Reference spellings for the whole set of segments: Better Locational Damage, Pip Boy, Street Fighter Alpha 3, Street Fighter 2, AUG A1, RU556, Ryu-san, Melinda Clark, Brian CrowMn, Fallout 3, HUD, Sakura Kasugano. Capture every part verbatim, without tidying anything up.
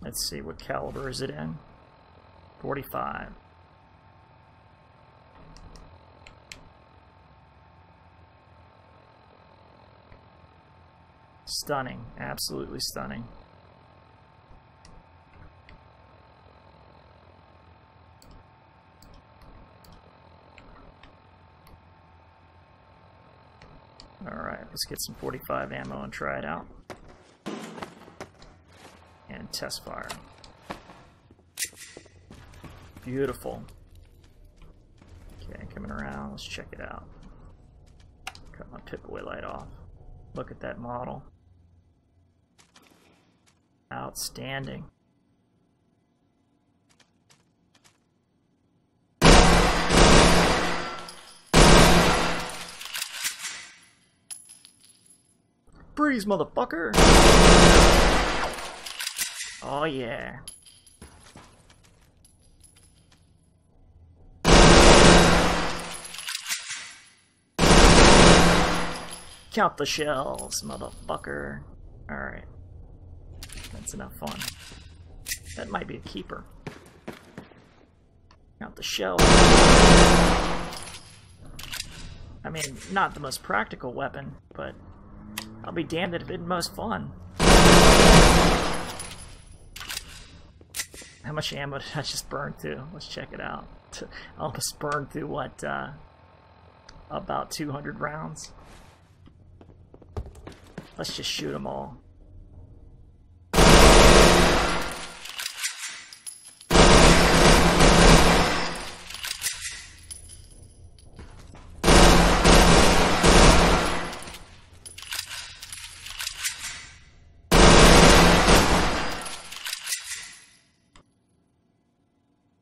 Let's see, what caliber is it in? forty-five. Stunning, absolutely stunning. Alright, let's get some forty-five ammo and try it out. And test fire. Beautiful. Okay, coming around, let's check it out. Cut my Pip Boy light off. Look at that model. Outstanding. Breeze, motherfucker! Oh yeah. Count the shells, motherfucker. Alright. That's enough fun. That might be a keeper. Count the shells. I mean, not the most practical weapon, but I'll be damned if it's the most fun. How much ammo did I just burn through? Let's check it out. I almost burned through, what, uh, about two hundred rounds? Let's just shoot them all.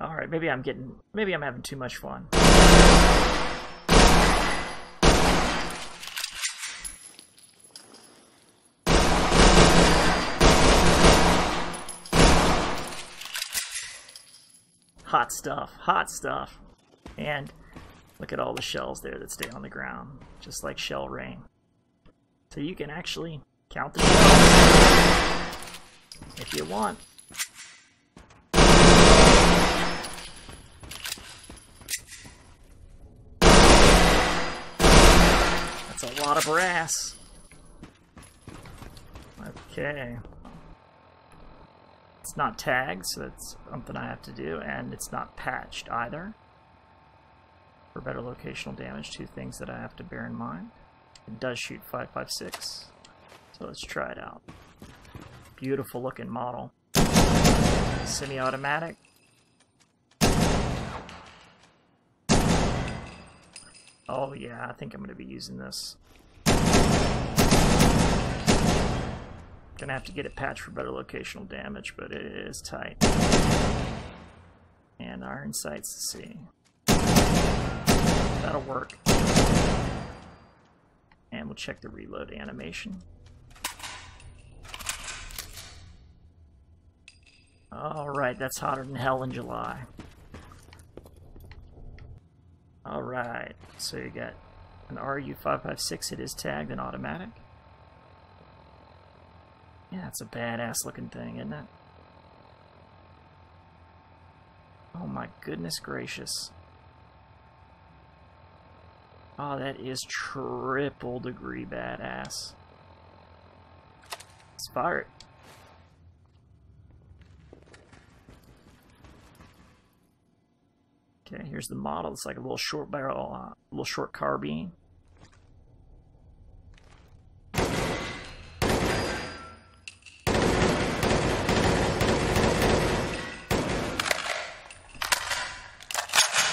All right, maybe I'm getting, maybe I'm having too much fun. Hot stuff, hot stuff. And look at all the shells there that stay on the ground, just like shell rain. So you can actually count the shells if you want. That's a lot of brass. Okay. It's not tagged, so that's something I have to do, and it's not patched either. For better locational damage, two things that I have to bear in mind. It does shoot five five six, so let's try it out. Beautiful looking model. Semi-automatic. Oh yeah, I think I'm going to be using this. Gonna have to get it patched for better locational damage, but it is tight. And iron sights to see. That'll work. And we'll check the reload animation. Alright, that's hotter than hell in July. Alright, so you got an R U five five six, it is tagged and automatic. Yeah, it's a badass looking thing, isn't it? Oh my goodness gracious. Oh, that is triple degree badass. Let's fire it. Okay, here's the model. It's like a little short barrel, uh, little short carbine.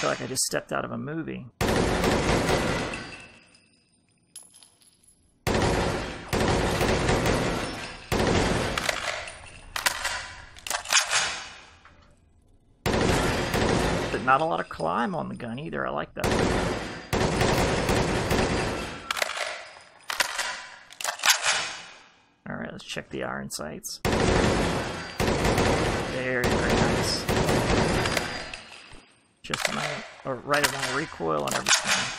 I feel like I just stepped out of a movie. But not a lot of climb on the gun either, I like that. Alright, let's check the iron sights. Very, very nice. Just my, or right at my recoil and everything.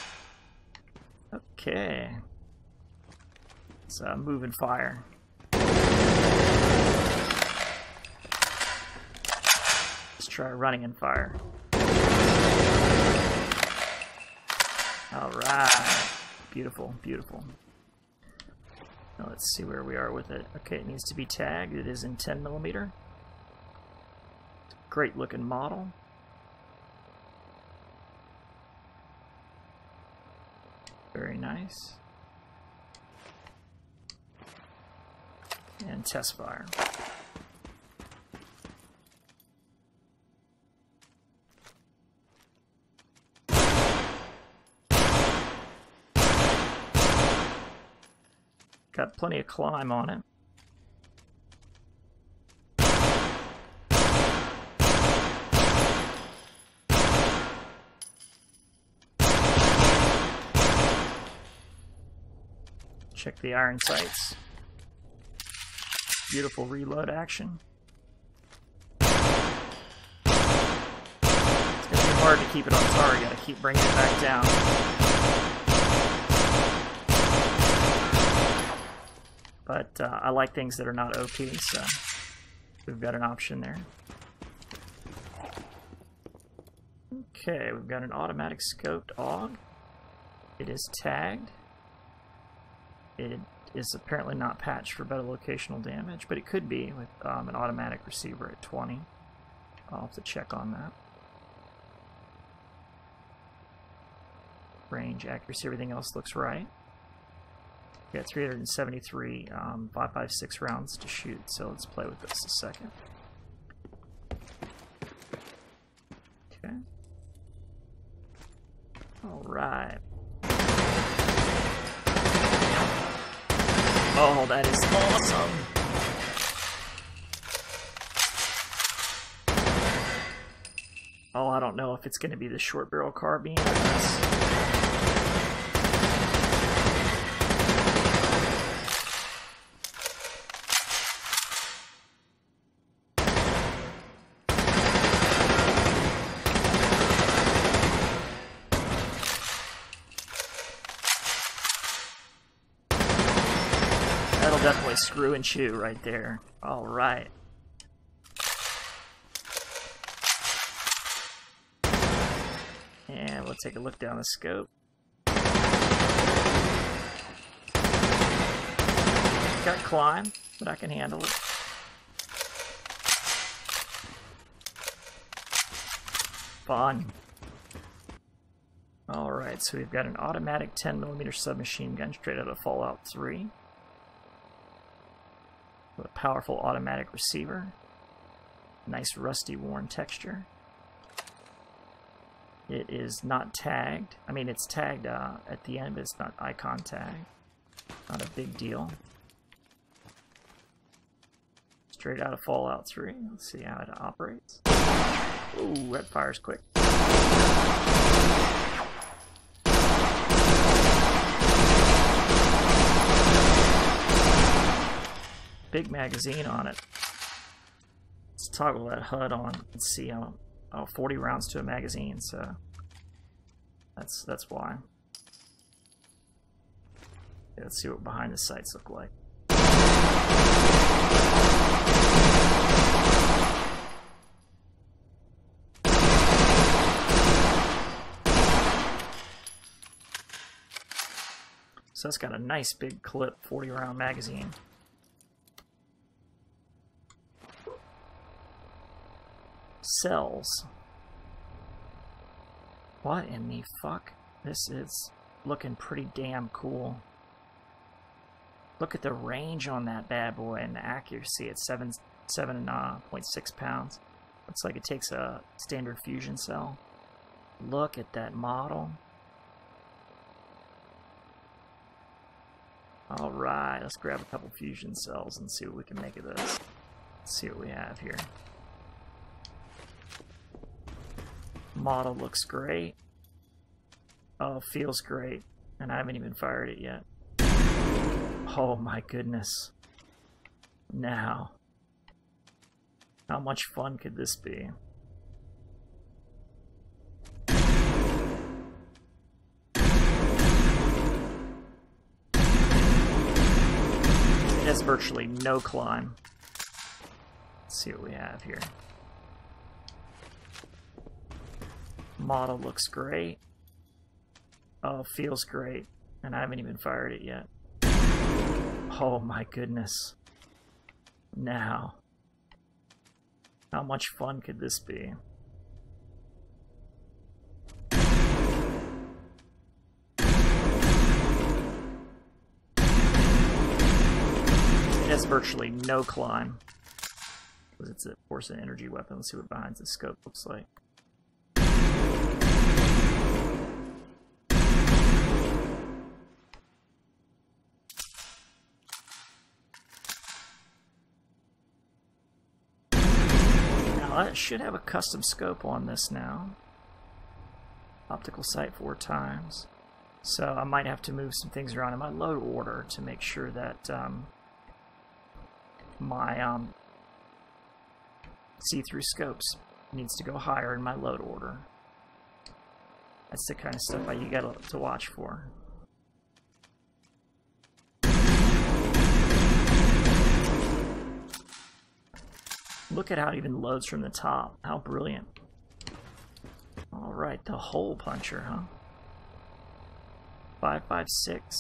Okay. It's uh, moving fire. try running and fire. Alright. Beautiful, beautiful. Now let's see where we are with it. Okay, it needs to be tagged. It is in ten millimeter. Great looking model. Very nice. And test fire. Got plenty of climb on it. Check the iron sights. Beautiful reload action. It's going to be hard to keep it on target. Gotta keep bringing it back down. But uh, I like things that are not O P, so we've got an option there. Okay, we've got an automatic scoped AUG. It is tagged. It is apparently not patched for better locational damage, but it could be with um, an automatic receiver at twenty. I'll have to check on that. Range, accuracy, everything else looks right. We got three hundred seventy-three um, five fifty-six rounds to shoot, so let's play with this a second. Okay. Alright. Oh, that is awesome! Oh, I don't know if it's going to be the short barrel carbine or this. Definitely screw and chew right there. All right. And we'll take a look down the scope. Got climb, but I can handle it. Fun. All right, so we've got an automatic ten millimeter submachine gun straight out of Fallout three. With a powerful automatic receiver, nice rusty worn texture. It is not tagged. I mean, it's tagged uh, at the end, but it's not icon tagged. Not a big deal. Straight out of Fallout three. Let's see how it operates. Ooh, that fires quick. Big magazine on it. Let's toggle that H U D on and see how oh, forty rounds to a magazine, so that's that's why. Yeah, let's see what behind the sights look like. So that's got a nice big clip, forty round magazine. Cells. What in the fuck? This is looking pretty damn cool. Look at the range on that bad boy and the accuracy at seven seven point six pounds. Looks like it takes a standard fusion cell. Look at that model. All right, let's grab a couple fusion cells and see what we can make of this. Let's see what we have here. Model looks great. Oh, feels great. And I haven't even fired it yet. Oh my goodness. Now, how much fun could this be? It has virtually no climb. Let's see what we have here. model looks great. Oh, feels great. And I haven't even fired it yet. Oh my goodness. Now, how much fun could this be? It has virtually no climb. Because it's a force and energy weapon. Let's see what behind the scope looks like. I should have a custom scope on this now. Optical sight four times. So I might have to move some things around in my load order to make sure that um, my um, see-through scopes needs to go higher in my load order. That's the kind of stuff I, you got to watch for. Look at how it even loads from the top. How brilliant. Alright, the hole puncher, huh? five five six.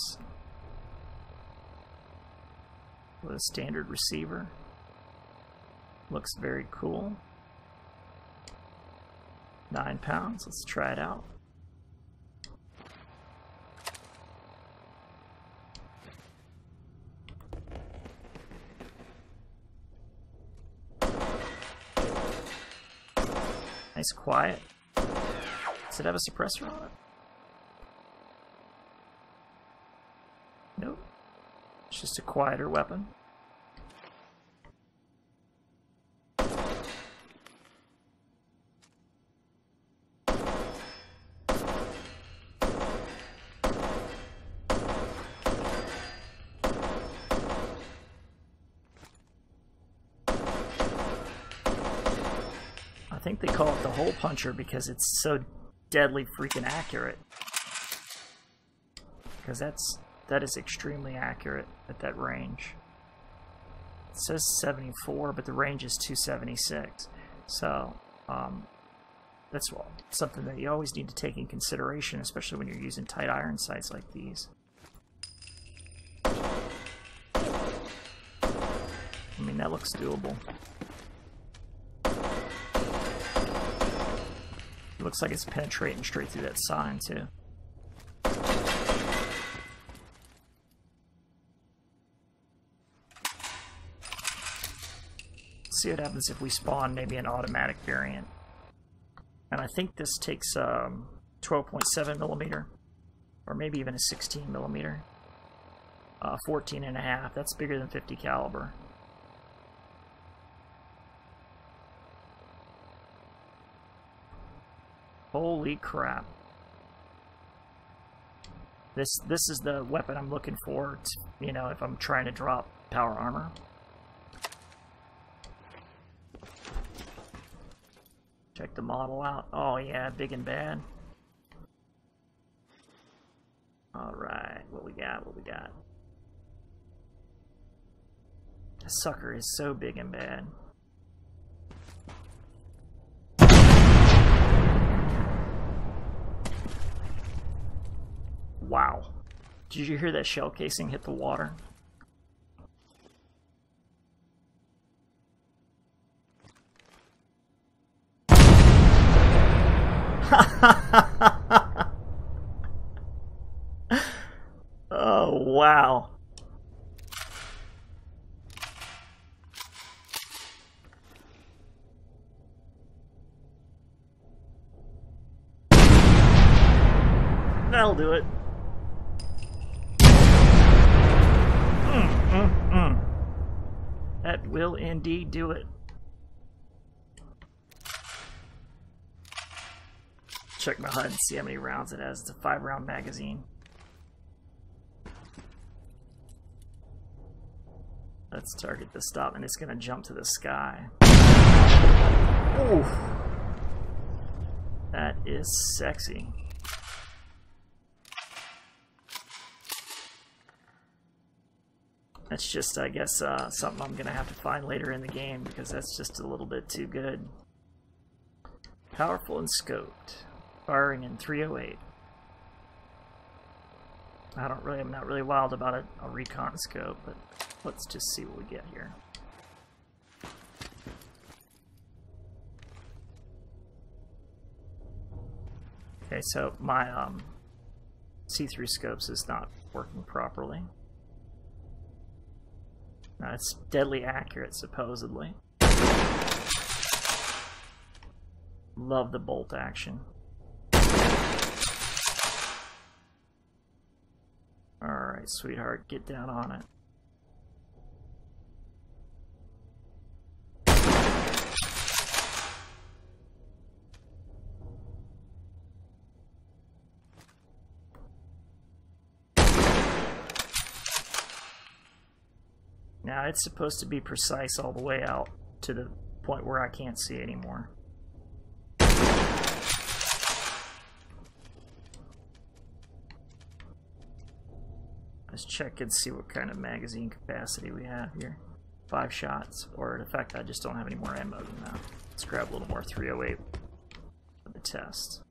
With a standard receiver. Looks very cool. Nine pounds, let's try it out. Nice quiet. Does it have a suppressor on it? Nope. It's just a quieter weapon. I think they call it the hole puncher because it's so deadly freaking accurate. Because that's that is extremely accurate at that range. It says seventy-four, but the range is two seventy-six. So um, that's something that you always need to take in consideration, especially when you're using tight iron sights like these. I mean, that looks doable. Looks like it's penetrating straight through that sign, too. Let's see what happens if we spawn maybe an automatic variant. And I think this takes um, twelve point seven millimeter, or maybe even a sixteen millimeter. Uh, fourteen and a half, that's bigger than fifty caliber. Holy crap. This this is the weapon I'm looking for, to, you know, if I'm trying to drop power armor. Check the model out. Oh yeah, big and bad. Alright, what we got, what we got. This sucker is so big and bad. Wow. Did you hear that shell casing hit the water? Oh, wow. That'll do it. That will indeed do it. Check my H U D and see how many rounds it has. It's a five round magazine. Let's target this stop and it's gonna jump to the sky. Oof. That is sexy. That's just, I guess, uh, something I'm going to have to find later in the game, because that's just a little bit too good. Powerful and scoped. firing in three oh eight. I don't really, I'm not really wild about it, a recon scope, but let's just see what we get here. Okay, so my um, see-through scopes is not working properly. Now, it's deadly accurate, supposedly. Love the bolt action. Alright, sweetheart, get down on it. Now, it's supposed to be precise all the way out to the point where I can't see anymore. Let's check and see what kind of magazine capacity we have here. Five shots, or in fact, I just don't have any more ammo than that. Let's grab a little more three oh eight for the test.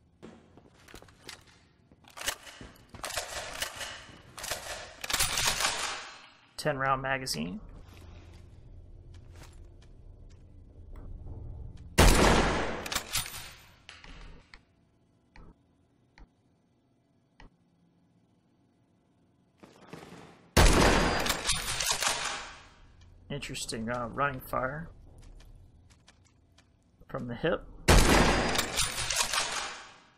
ten round magazine. Interesting, uh, running fire from the hip,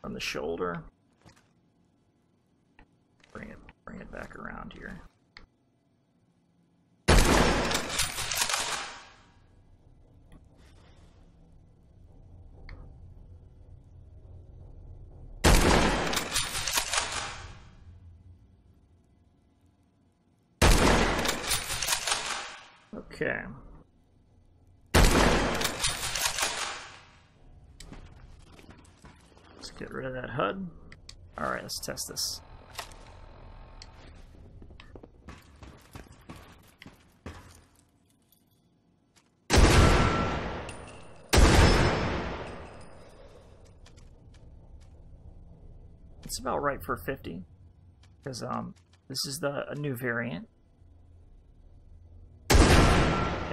from the shoulder. Bring it, bring it back around here. Okay. Let's get rid of that H U D. Alright, let's test this. It's about right for fifty, because um, this is the a new variant.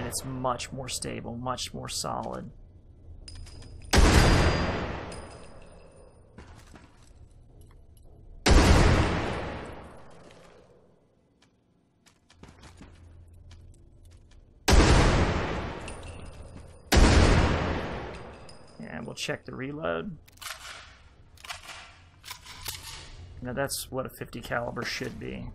It's much more stable, much more solid. And we'll check the reload. Now that's what a fifty caliber should be.